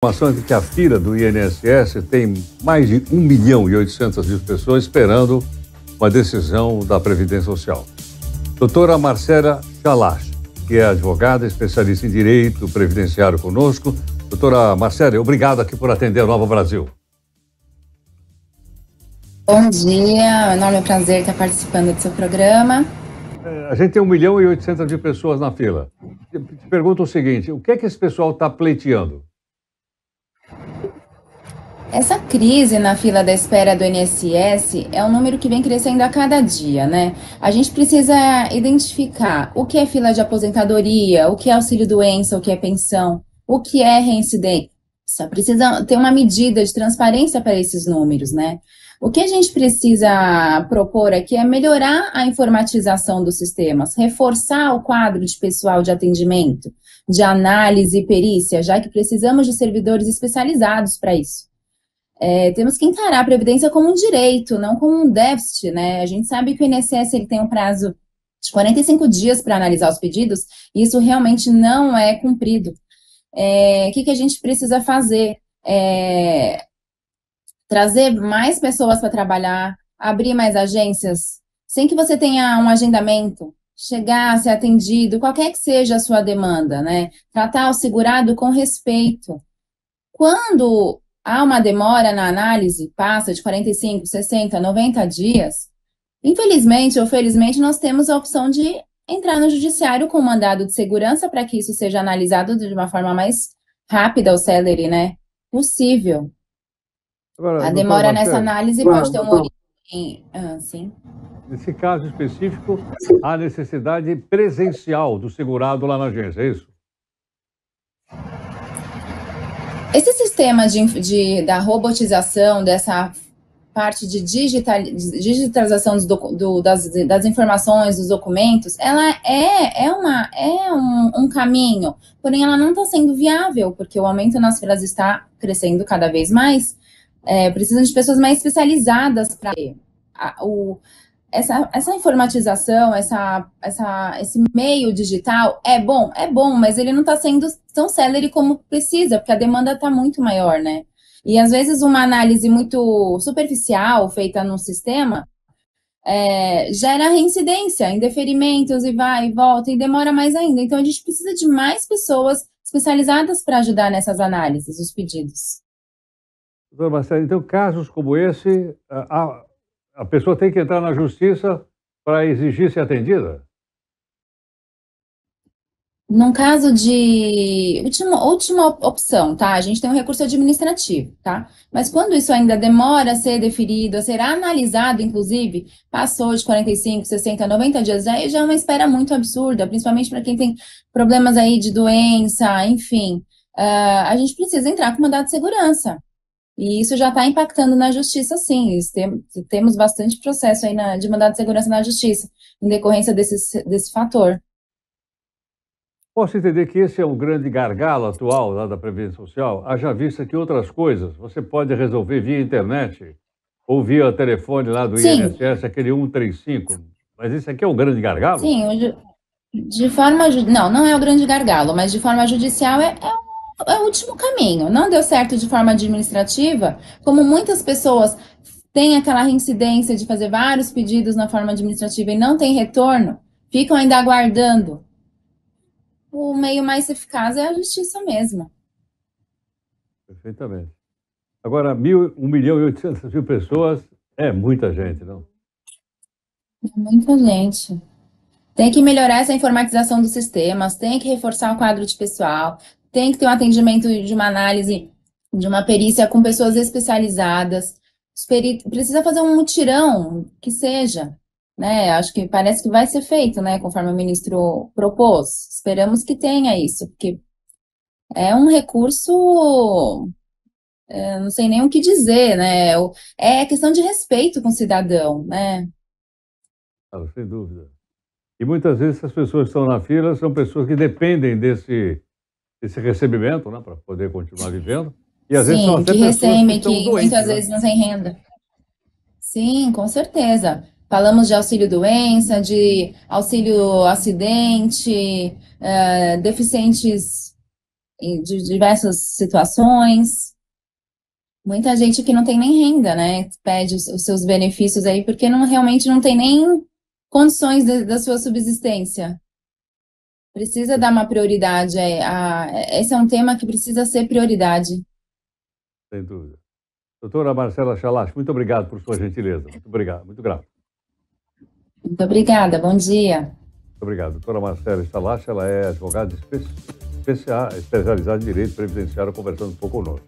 Informação de que a fila do INSS tem mais de 1 milhão e 800 mil pessoas esperando uma decisão da Previdência Social. Doutora Marcela Chalach, que é advogada, especialista em direito previdenciário conosco. Doutora Marcela, obrigado aqui por atender o Novabrasil. Bom dia, é um enorme prazer estar participando do seu programa. A gente tem 1 milhão e 800 mil pessoas na fila. Te pergunto o seguinte, o que é que esse pessoal está pleiteando? Essa crise na fila da espera do INSS é um número que vem crescendo a cada dia, né? A gente precisa identificar o que é fila de aposentadoria, o que é auxílio-doença, o que é pensão, o que é reincidência. Precisa ter uma medida de transparência para esses números, né? O que a gente precisa propor aqui é melhorar a informatização dos sistemas, reforçar o quadro de pessoal de atendimento, de análise e perícia, já que precisamos de servidores especializados para isso. Temos que encarar a Previdência como um direito, não como um déficit, né? A gente sabe que o INSS ele tem um prazo de 45 dias para analisar os pedidos, e isso realmente não é cumprido. O que a gente precisa fazer? Trazer mais pessoas para trabalhar, abrir mais agências, sem que você tenha um agendamento, chegar a ser atendido, qualquer que seja a sua demanda, né? Tratar o segurado com respeito. Quando há uma demora na análise, passa de 45, 60, 90 dias, infelizmente ou felizmente nós temos a opção de entrar no judiciário com mandado de segurança para que isso seja analisado de uma forma mais rápida ou célere, né? Possível. Agora, a demora nessa análise pode ter um origem em... sim. Nesse caso específico, há necessidade presencial do segurado lá na agência, é isso? Esse sistema da robotização, dessa parte de digitalização das informações, dos documentos, ela é um caminho, porém ela não está sendo viável, porque o aumento nas filas está crescendo cada vez mais. Precisam de pessoas mais especializadas para essa informatização, esse meio digital é bom, mas ele não está sendo tão célere como precisa, porque a demanda está muito maior, né? E às vezes uma análise muito superficial feita no sistema gera reincidência, indeferimentos e vai e volta e demora mais ainda. Então a gente precisa de mais pessoas especializadas para ajudar nessas análises, os pedidos. Doutora Marcela, então casos como esse, a pessoa tem que entrar na justiça para exigir ser atendida? Num caso de última opção, tá? A gente tem um recurso administrativo, tá? Mas quando isso ainda demora a ser deferido, a ser analisado, inclusive, passou de 45, 60, 90 dias, aí já é uma espera muito absurda, principalmente para quem tem problemas aí de doença, enfim. A gente precisa entrar com mandado de segurança. E isso já está impactando na justiça, sim. Temos bastante processo aí de mandado de segurança na justiça, em decorrência desse fator. Posso entender que esse é um grande gargalo atual lá da Previdência Social, haja vista que outras coisas você pode resolver via internet ou via telefone lá do INSS, aquele 135. Mas isso aqui é um grande gargalo? Sim, de forma... Não é o grande gargalo, mas de forma judicial é o último caminho. Não deu certo de forma administrativa, como muitas pessoas têm aquela reincidência de fazer vários pedidos na forma administrativa e não tem retorno, ficam ainda aguardando. O meio mais eficaz é a justiça mesmo. Perfeitamente. Agora, 1.800.000 pessoas é muita gente, não? É muita gente. Tem que melhorar essa informatização dos sistemas, tem que reforçar o quadro de pessoal, tem que ter um atendimento de uma análise, de uma perícia com pessoas especializadas. Precisa fazer um mutirão que seja, né? Acho que parece que vai ser feito, né? Conforme o ministro propôs. Esperamos que tenha isso, porque é um recurso... não sei nem o que dizer, né? É questão de respeito com o cidadão, né? Claro, sem dúvida. E muitas vezes as pessoas que estão na fila são pessoas que dependem desse recebimento, né, para poder continuar vivendo. E às vezes são até pessoas que estão doentes, muitas vezes não tem renda. Sim, com certeza. Falamos de auxílio-doença, de auxílio-acidente, deficientes em diversas situações. Muita gente que não tem nem renda, né, pede os seus benefícios aí, porque não, realmente não tem nem condições da sua subsistência. Precisa dar uma prioridade. Esse é um tema que precisa ser prioridade. Sem dúvida. Doutora Marcela Chalach, muito obrigado por sua gentileza. Muito obrigado, muito grato. Muito obrigada, bom dia. Muito obrigado. Doutora Marcela Chalach, ela é advogada especializada em Direito Previdenciário, conversando um pouco conosco.